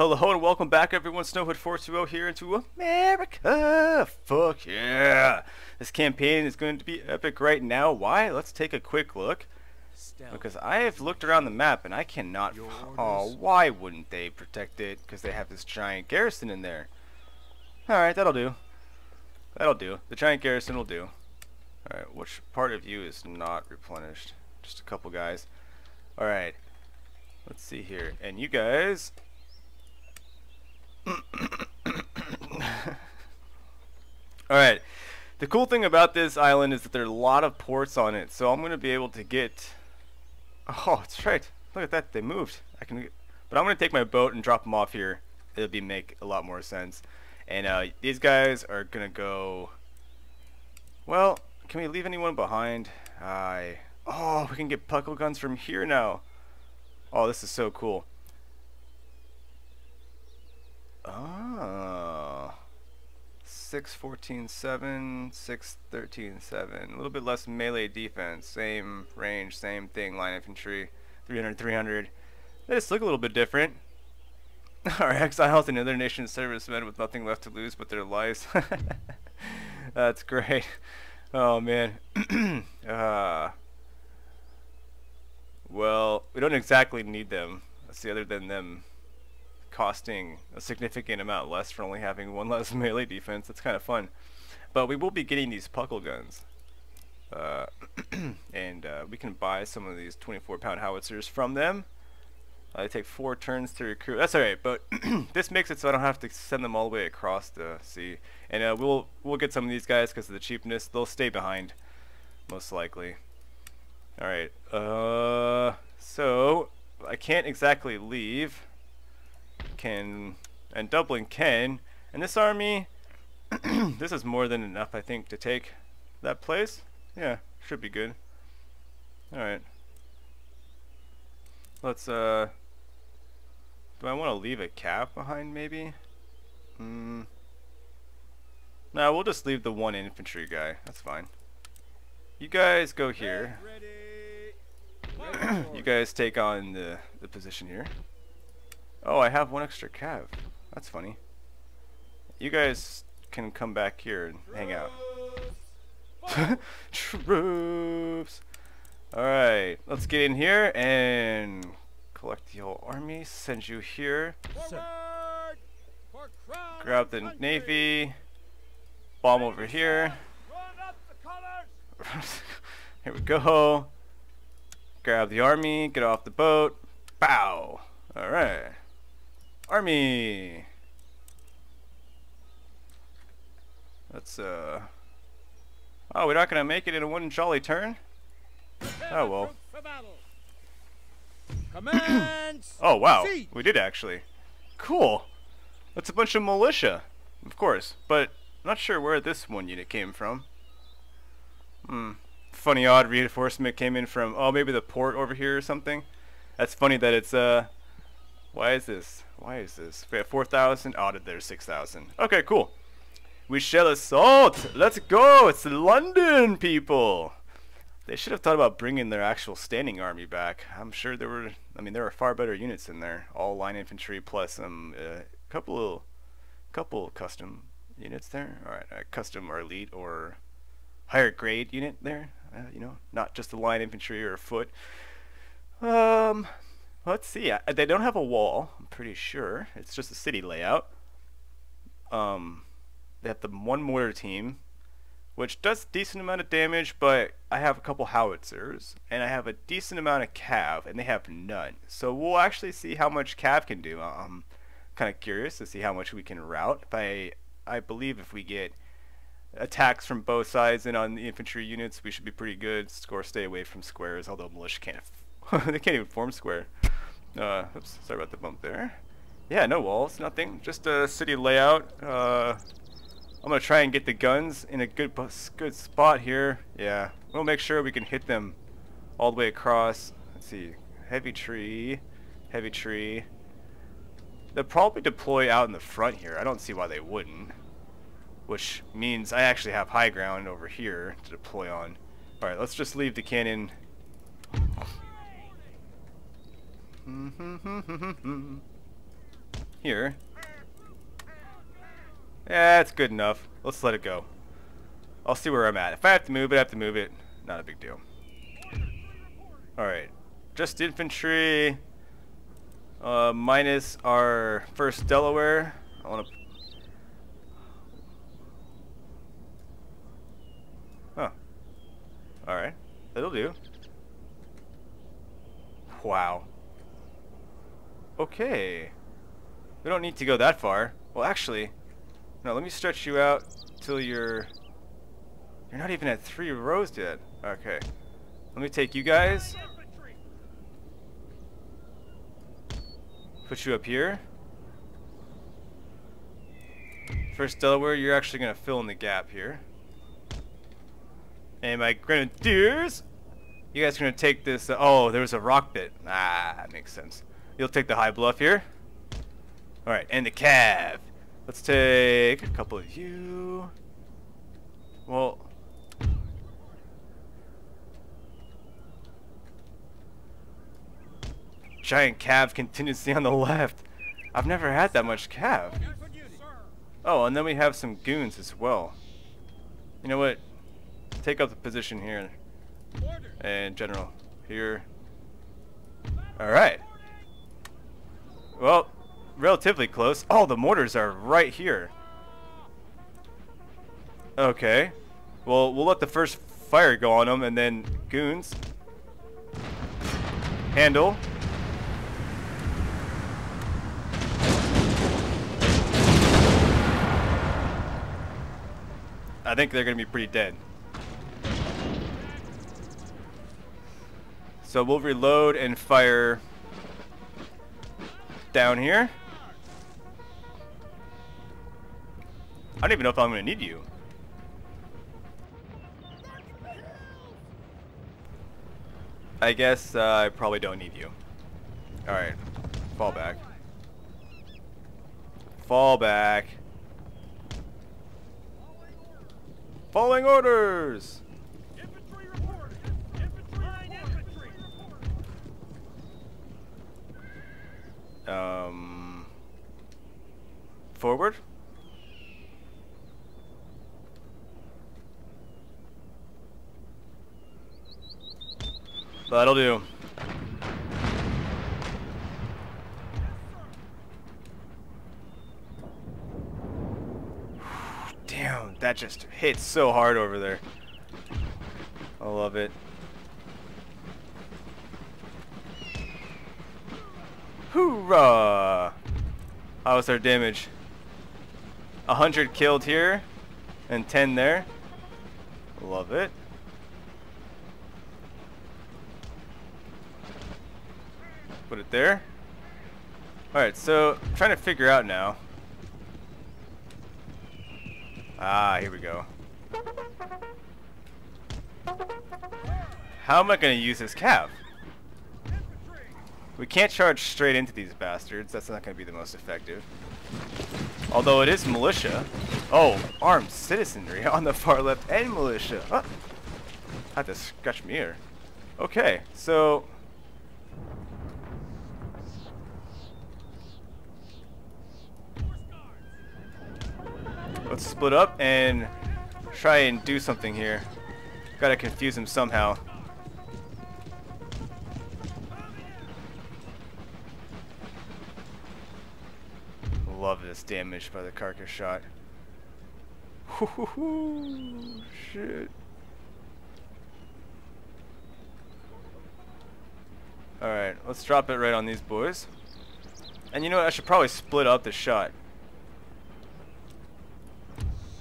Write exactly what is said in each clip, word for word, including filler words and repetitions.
hello, hello, and welcome back, everyone. SnowHood four twenty here into America. Fuck yeah! This campaign is going to be epic right now. Why? Let's take a quick look. Because I have looked around the map and I cannot. Oh, why wouldn't they protect it? Because they have this giant garrison in there. All right, that'll do. That'll do. The giant garrison will do. All right, which part of you is not replenished? Just a couple guys. All right. Let's see here. And you guys. Alright. The cool thing about this island is that there are a lot of ports on it. So I'm going to be able to get. Oh, that's right. Look at that. They moved. I can. But I'm going to take my boat and drop them off here. It'll be make a lot more sense. And uh, these guys are going to go. Well, can we leave anyone behind? I. Oh, we can get Puckle guns from here now. Oh, this is so cool. Oh. six fourteen seven, six thirteen seven. A little bit less melee defense. Same range, same thing. Line infantry. three hundred three hundred. They just look a little bit different. Our exiles and other nation's servicemen with nothing left to lose but their lives. That's great. Oh, man. uh. Well, we don't exactly need them. Let's see, other than them costing a significant amount less for only having one less melee defense. That's kind of fun. But we will be getting these Puckle guns. Uh, and uh, we can buy some of these twenty-four pound howitzers from them. Uh, they take four turns to recruit. That's alright, but this makes it so I don't have to send them all the way across the sea. And uh, we'll, we'll get some of these guys because of the cheapness. They'll stay behind, most likely. Alright, uh, so I can't exactly leave, can, and Dublin can, and this army, this is more than enough, I think, to take that place. Yeah, should be good. Alright, let's, uh, do I want to leave a cap behind, maybe? Mm. Nah, we'll just leave the one infantry guy, that's fine. You guys go here. You guys take on the, the position here. Oh, I have one extra cav. That's funny. You guys can come back here and hang out. Troops! Alright, let's get in here and collect the whole army. Send you here. Grab the navy. Bomb over here. Here we go. Grab the army, get off the boat. Bow! Alright. Army! That's, uh. Oh, we're not gonna make it in a one jolly turn? Oh well. Oh wow, we did actually. Cool! That's a bunch of militia, of course, but I'm not sure where this one unit came from. Hmm. Funny odd reinforcement came in from, oh, maybe the port over here or something. That's funny that it's, uh, why is this? Why is this? We have four thousand. Oh, there's six thousand. Okay, cool. We shall assault. Let's go. It's London, people. They should have thought about bringing their actual standing army back. I'm sure there were, I mean, there were far better units in there. All line infantry plus um, a couple, couple custom units there. All right, uh, custom or elite or... higher grade unit there, uh, you know, not just the line infantry or foot. Um, let's see. I, they don't have a wall. I'm pretty sure it's just a city layout. Um, they have the one mortar team, which does a decent amount of damage, but I have a couple howitzers and I have a decent amount of cav, and they have none. So we'll actually see how much cav can do. I'm kind of curious to see how much we can route. By I believe if we get attacks from both sides and on the infantry units, we should be pretty good. Score, stay away from squares, although militia can't they can't even form square. Uh, oops, sorry about the bump there. Yeah, no walls, nothing, just a city layout. uh, I'm gonna try and get the guns in a good good spot here. Yeah, we'll make sure we can hit them all the way across. Let's see, heavy tree, heavy tree. They'll probably deploy out in the front here. I don't see why they wouldn't. Which means I actually have high ground over here to deploy on. Alright, let's just leave the cannon. here. Yeah, it's good enough. Let's let it go. I'll see where I'm at. If I have to move it, I have to move it. Not a big deal. Alright. Just infantry. Uh, minus our first Delaware. I want to... Huh. Alright. That'll do. Wow. Okay. We don't need to go that far. Well, actually... No, let me stretch you out till you're... You're not even at three rows yet. Okay. Let me take you guys. Put you up here. First Delaware, you're actually going to fill in the gap here. And my grenadiers! You guys are going to take this... Uh, oh, there was a rock bit. Ah, that makes sense. You'll take the high bluff here. Alright, and the cav. Let's take a couple of you. Well... Giant cav contingency on the left. I've never had that much cav. Oh, and then we have some goons as well. You know what? Take up the position here. And general here. Alright. Well, relatively close. Oh, the mortars are right here. Okay. Well, we'll let the first fire go on them and then goons. Handle. I think they're going to be pretty dead. So we'll reload and fire down here. I don't even know if I'm going to need you. I guess uh, I probably don't need you. Alright. Fall back. Fall back. Following orders! Infantry report! Infantry line infantry! Um... Forward? That'll do. Damn, that just hit so hard over there. I love it. Hoorah! How was our damage? A hundred killed here, and ten there. Love it. Put it there. Alright, so I'm trying to figure out now. Ah, here we go. How am I going to use this cav? We can't charge straight into these bastards. That's not going to be the most effective. Although it is militia. Oh, armed citizenry on the far left and militia. Ah, I have to scratch my ear. Okay, so... Let's split up and try and do something here. Gotta confuse him somehow. Love this damage by the carcass shot. Hoo-hoo-hoo. Shit. Alright, let's drop it right on these boys. And you know what? I should probably split up the shot.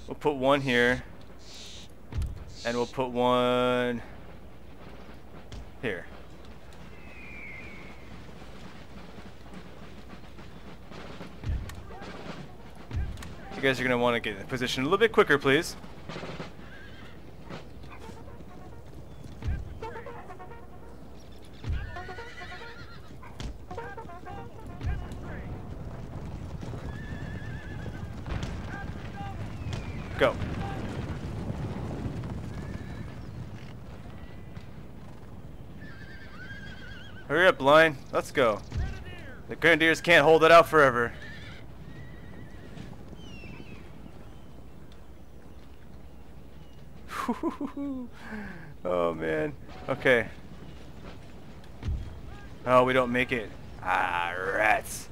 We'll put one here, and we'll put one here. You guys are going to want to get in position a little bit quicker, please. Go. Hurry up, line. Let's go. The Grenadiers can't hold it out forever. Oh man. Okay. Oh, we don't make it. Ah, rats.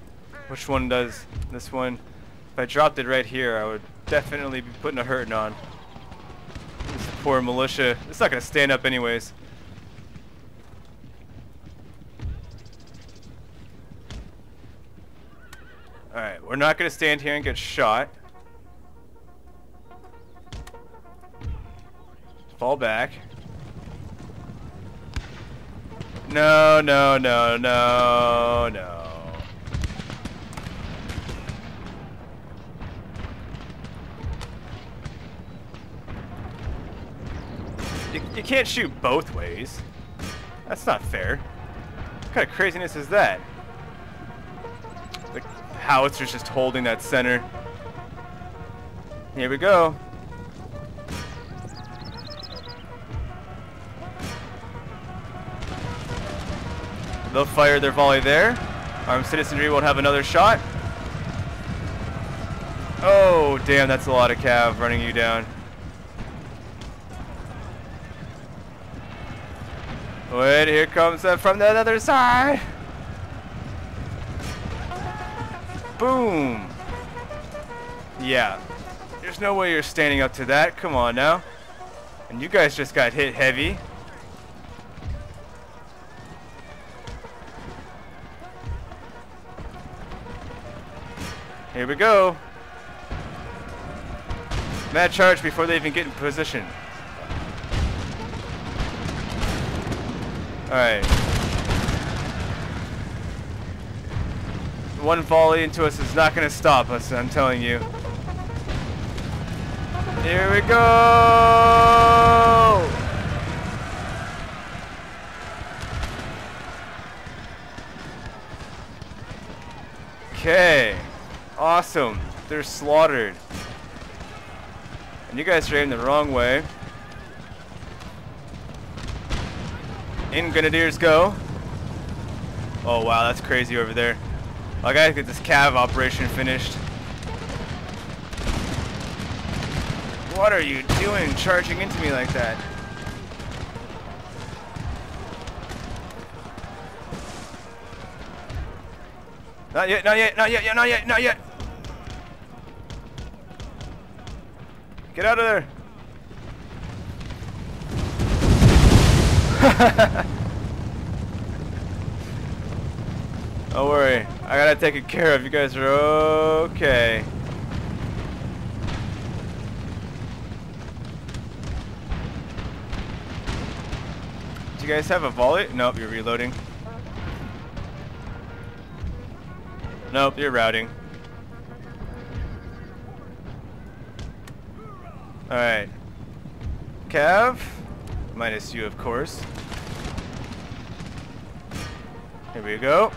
Which one does? This one. If I dropped it right here, I would definitely be putting a hurting on. This poor militia. It's not gonna stand up anyways. Alright, we're not gonna stand here and get shot. Fall back. No, no, no, no, no. You, you can't shoot both ways. That's not fair. What kind of craziness is that? The howitzer's just holding that center. Here we go. They'll fire their volley there. Armed citizenry won't have another shot. Oh, damn, that's a lot of cav running you down. Wait, here comes that from the other side. Boom. Yeah. There's no way you're standing up to that. Come on now. And you guys just got hit heavy. Here we go. Mad charge before they even get in position. Alright. One volley into us is not going to stop us, I'm telling you. Here we go! Okay. Awesome. They're slaughtered. And you guys are aiming the wrong way. In Grenadiers go. Oh wow, that's crazy over there. I gotta get this cav operation finished. What are you doing charging into me like that? Not yet, not yet, not yet, not yet, not yet. Get out of there! Don't worry, I gotta take it care of. You guys are okay. Do you guys have a volley? Nope, you're reloading. Nope, you're routing. Alright. Cav. Minus you, of course. Here we go.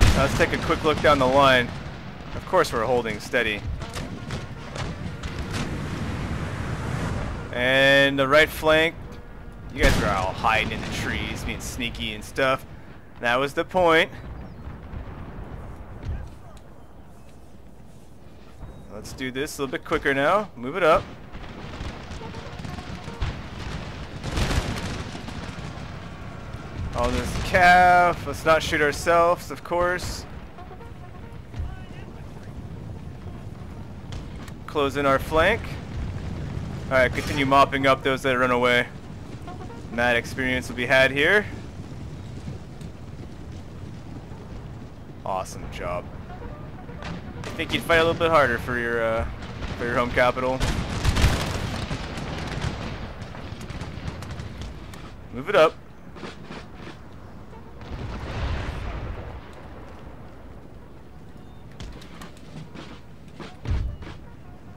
Now let's take a quick look down the line. Of course we're holding steady. And the right flank. You guys are all hiding in the trees, being sneaky and stuff. That was the point. Let's do this a little bit quicker now. Move it up. All this calf. Let's not shoot ourselves, of course. Close in our flank. Alright, continue mopping up those that run away. Mad experience will be had here. Awesome job. I think you'd fight a little bit harder for your uh, for your home capital. Move it up.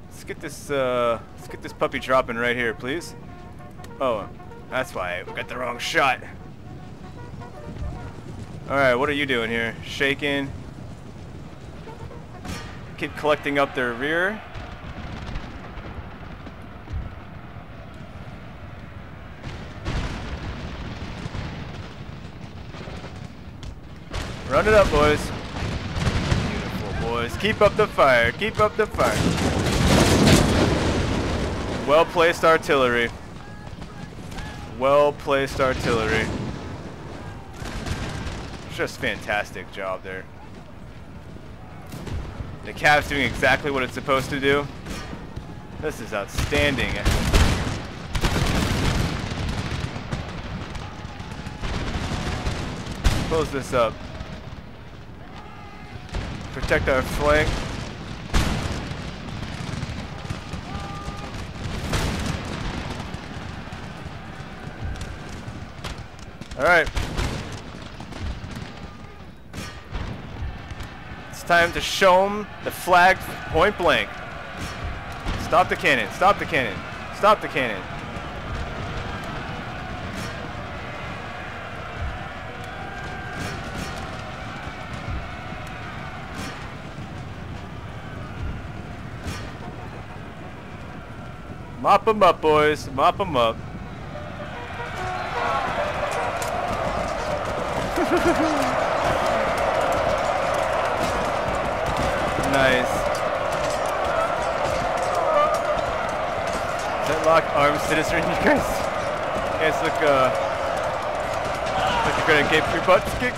Let's get this uh, let's get this puppy dropping right here, please. Oh, that's why we got the wrong shot. All right, what are you doing here? Shaking. Keep collecting up their rear. Run it up, boys. Beautiful, boys. Keep up the fire. Keep up the fire. Well-placed artillery. Well-placed artillery. Just fantastic job there. The Cav's doing exactly what it's supposed to do. This is outstanding. Close this up. Protect our flank. All right. It's time to show them the flag point blank. Stop the cannon, stop the cannon, stop the cannon. Mop them up, boys, mop them up. Nice. Lock armed citizen, you guys. You guys look, uh, like you're gonna get your butts kicked.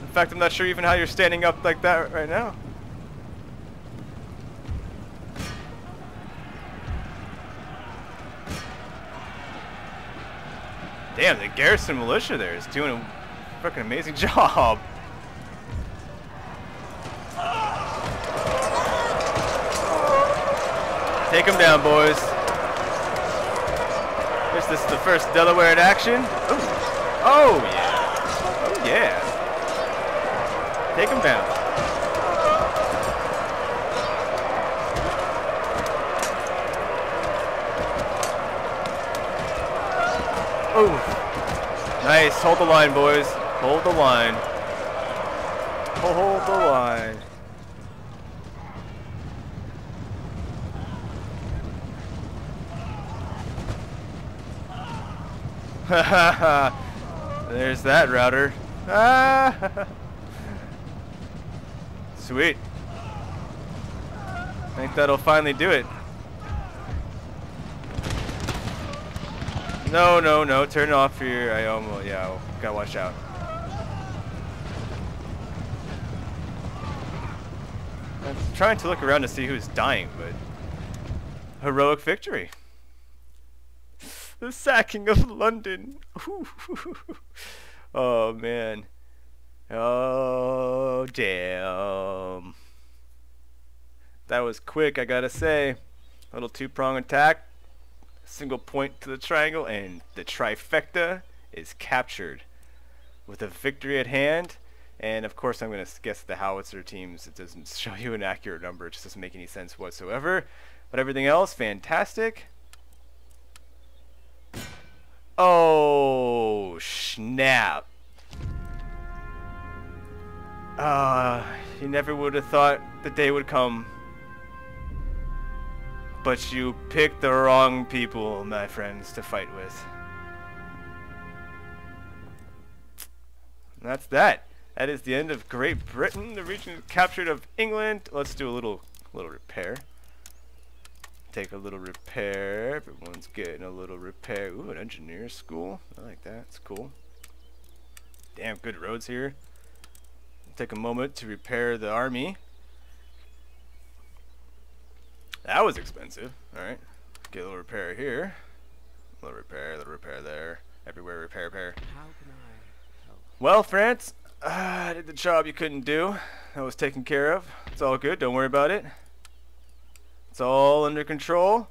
In fact, I'm not sure even how you're standing up like that right now. Damn, the garrison militia there is doing a freaking amazing job. Take them down, boys. This is the first Delaware in action. Ooh. Oh, yeah. Oh, yeah. Take them down. Oh. Nice. Hold the line, boys. Hold the line. Hold the line. There's that router. Ah. Sweet. I think that'll finally do it. No, no, no. Turn it off here. I almost, yeah, I gotta watch out. I'm trying to look around to see who's dying, but heroic victory. The sacking of London. Oh man. Oh damn. That was quick, I gotta say. Little two-prong attack. Single point to the triangle, and the trifecta is captured. With a victory at hand, and of course I'm gonna guess the howitzer teams. It doesn't show you an accurate number. It just doesn't make any sense whatsoever. But everything else, fantastic. Oh snap! Uh, you never would have thought the day would come, but you picked the wrong people, my friends, to fight with. And that's that. That is the end of Great Britain, the region captured of England. Let's do a little, little repair. Take a little repair. Everyone's getting a little repair. Ooh, an engineer school. I like that. It's cool. Damn good roads here. Take a moment to repair the army. That was expensive. Alright. Get a little repair here. A little repair, a little repair there. Everywhere repair, repair. How can I help? Well, France, uh, I did the job you couldn't do. That was taken care of. It's all good. Don't worry about it. It's all under control.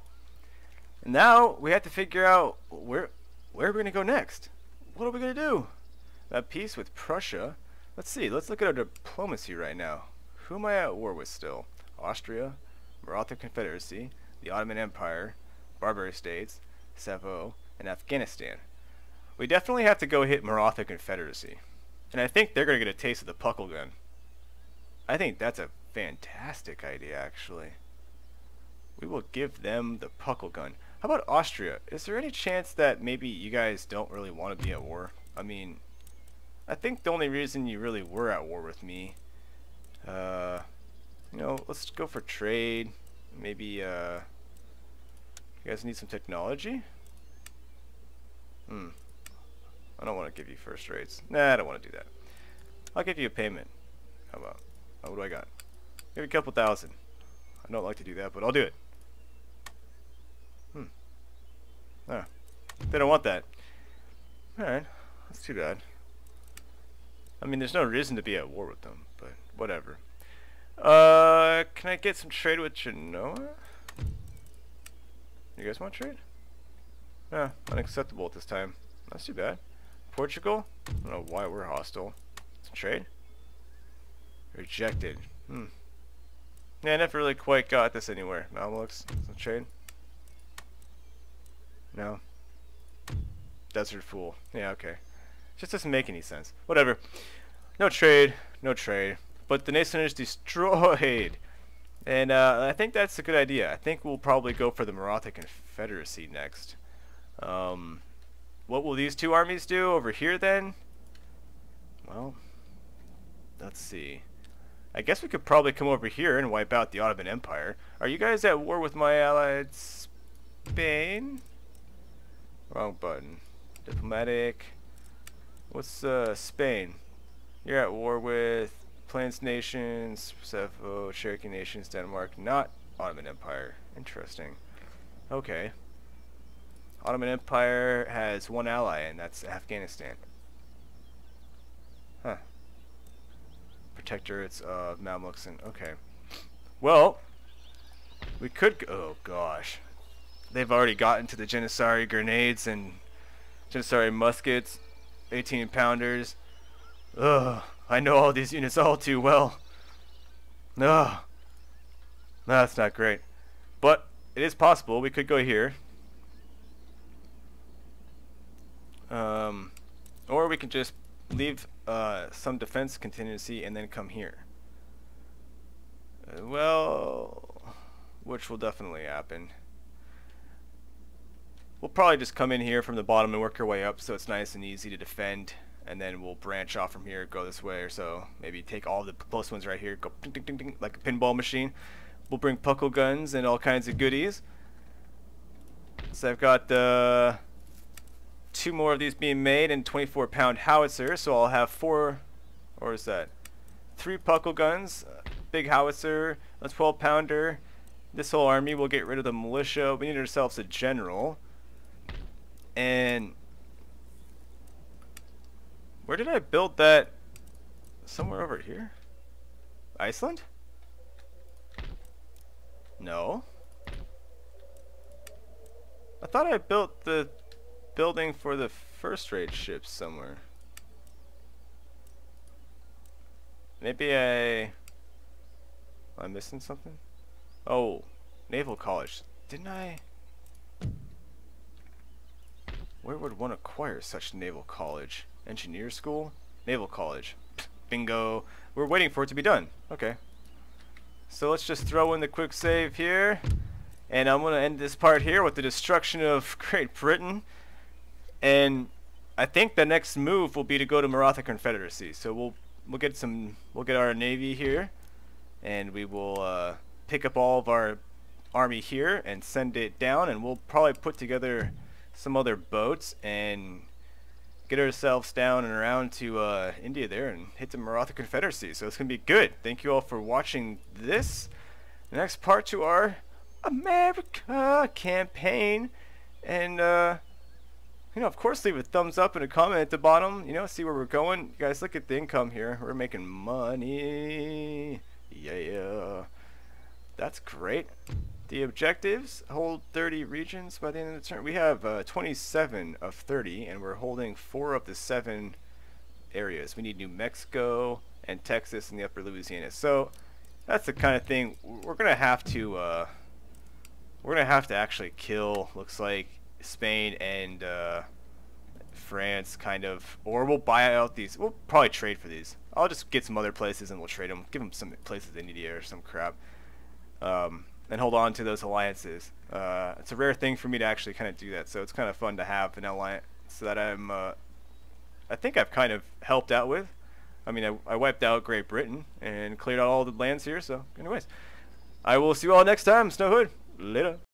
And now we have to figure out where where we're gonna go next. What are we gonna do? That peace with Prussia. Let's see, let's look at our diplomacy right now. Who am I at war with still? Austria, Maratha Confederacy, the Ottoman Empire, Barbary States, Savoy, and Afghanistan. We definitely have to go hit Maratha Confederacy. And I think they're gonna get a taste of the Puckle gun. I think that's a fantastic idea actually. We will give them the Puckle gun. How about Austria? Is there any chance that maybe you guys don't really want to be at war? I mean, I think the only reason you really were at war with me, uh, you know, let's go for trade. Maybe, uh... you guys need some technology? Hmm. I don't want to give you first rates. Nah, I don't want to do that. I'll give you a payment. How about... Oh, what do I got? Maybe a couple thousand. I don't like to do that, but I'll do it. Hmm. Ah. They don't want that. Alright. That's too bad. I mean, there's no reason to be at war with them, but whatever. Uh, can I get some trade with Genoa? You guys want trade? Nah, unacceptable at this time. That's too bad. Portugal? I don't know why we're hostile. Some trade? Rejected. Hmm. Yeah, I never really quite got this anywhere. Mamelukes? Some trade? No. Desert Fool. Yeah, okay. Just doesn't make any sense. Whatever. No trade. No trade. But the Nason is destroyed. And uh, I think that's a good idea. I think we'll probably go for the Maratha Confederacy next. Um, what will these two armies do over here then? Well, let's see. I guess we could probably come over here and wipe out the Ottoman Empire. Are you guys at war with my allied Spain? Wrong button. Diplomatic. What's uh, Spain? You're at war with Plains Nations, Savo, Cherokee Nations, Denmark, not Ottoman Empire. Interesting. Okay. Ottoman Empire has one ally, and that's Afghanistan. Huh. Protectorates of Mamluks and... Okay. Well, we could... Go oh, gosh. They've already gotten to the Genisari grenades and Genisari muskets. eighteen pounders. Ugh, I know all these units all too well. No, that's not great. But it is possible. We could go here. Um, or we can just leave uh, some defense contingency and then come here. Uh, well, which will definitely happen. We'll probably just come in here from the bottom and work our way up so it's nice and easy to defend, and then we'll branch off from here, go this way or so. Maybe take all the close ones right here, go ding, ding, ding, ding, like a pinball machine. We'll bring Puckle guns and all kinds of goodies. So I've got uh, two more of these being made and twenty-four pound howitzer, so I'll have four, or is that? Three Puckle guns, a big howitzer, a twelve pounder. This whole army, we'll get rid of the militia. We need ourselves a general. And where did I build that? Somewhere over here? Iceland? No. I thought I built the building for the first raid ships somewhere. Maybe I... Am I missing something? Oh, Naval College. Didn't I... Where would one acquire such naval college? Engineer school? Naval college. Bingo. We're waiting for it to be done. Okay. So let's just throw in the quick save here. And I'm going to end this part here with the destruction of Great Britain. And I think the next move will be to go to Maratha Confederacy. So we'll we'll get some we'll get our navy here, and we will uh, pick up all of our army here and send it down, and we'll probably put together some other boats and get ourselves down and around to uh, India there and hit the Maratha Confederacy. So it's gonna be good. Thank you all for watching this. The next part to our America campaign, and uh, you know, of course, leave a thumbs up and a comment at the bottom. You know, see where we're going. You guys, look at the income here. We're making money. Yeah, that's great. The objectives, hold thirty regions by the end of the turn. We have uh, twenty-seven of thirty, and we're holding four of the seven areas. We need New Mexico and Texas and the upper Louisiana. So that's the kind of thing we're gonna have to uh, we're gonna have to actually kill, looks like, Spain and uh, France, kind of, or we'll buy out these. We'll probably trade for these. I'll just get some other places and we'll trade them, give them some places in India or some crap. Um, and hold on to those alliances. Uh, it's a rare thing for me to actually kind of do that, so it's kind of fun to have an alliance that I'm, uh, I think I've kind of helped out with. I mean, I, I wiped out Great Britain and cleared out all the lands here, so anyways. I will see you all next time. SnowHood, later.